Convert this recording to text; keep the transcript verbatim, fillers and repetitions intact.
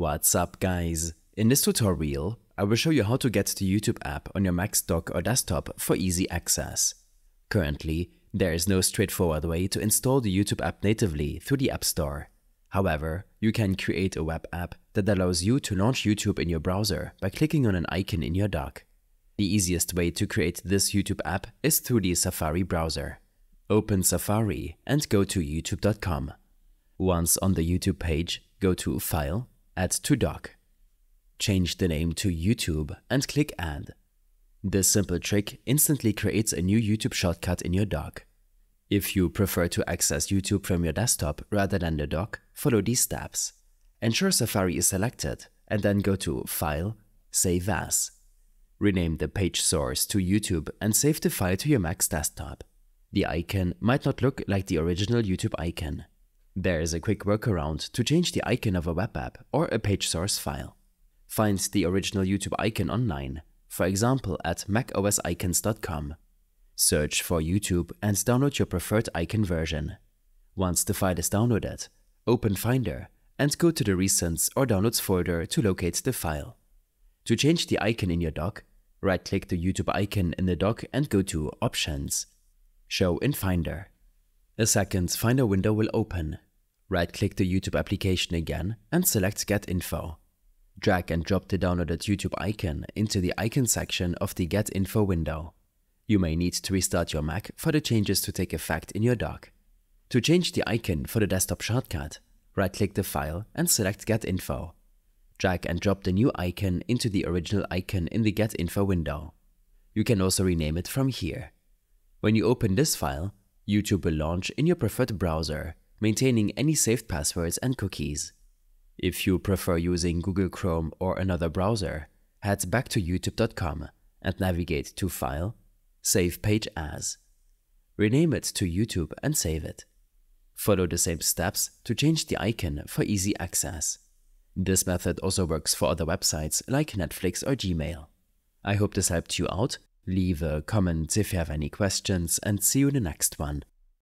What's up, guys? In this tutorial, I will show you how to get the YouTube app on your Mac's dock or desktop for easy access. Currently, there is no straightforward way to install the YouTube app natively through the App Store. However, you can create a web app that allows you to launch YouTube in your browser by clicking on an icon in your dock. The easiest way to create this YouTube app is through the Safari browser. Open Safari and go to YouTube dot com. Once on the YouTube page, go to File, Add to Dock. Change the name to YouTube and click Add. This simple trick instantly creates a new YouTube shortcut in your dock. If you prefer to access YouTube from your desktop rather than the dock, follow these steps. Ensure Safari is selected and then go to File, Save As. Rename the page source to YouTube and save the file to your Mac's desktop. The icon might not look like the original YouTube icon. There is a quick workaround to change the icon of a web app or a page source file. Find the original YouTube icon online, for example at mac O S icons dot com. Search for YouTube and download your preferred icon version. Once the file is downloaded, open Finder and go to the Recents or Downloads folder to locate the file. To change the icon in your dock, right-click the YouTube icon in the dock and go to Options, Show in Finder. A second Finder window will open. Right-click the YouTube application again and select Get Info. Drag and drop the downloaded YouTube icon into the icon section of the Get Info window. You may need to restart your Mac for the changes to take effect in your dock. To change the icon for the desktop shortcut, right-click the file and select Get Info. Drag and drop the new icon into the original icon in the Get Info window. You can also rename it from here. When you open this file, YouTube will launch in your preferred browser, maintaining any saved passwords and cookies. If you prefer using Google Chrome or another browser, head back to YouTube dot com and navigate to File, Save Page As. Rename it to YouTube and save it. Follow the same steps to change the icon for easy access. This method also works for other websites like Netflix or Gmail. I hope this helped you out. Leave a comment if you have any questions, and see you in the next one.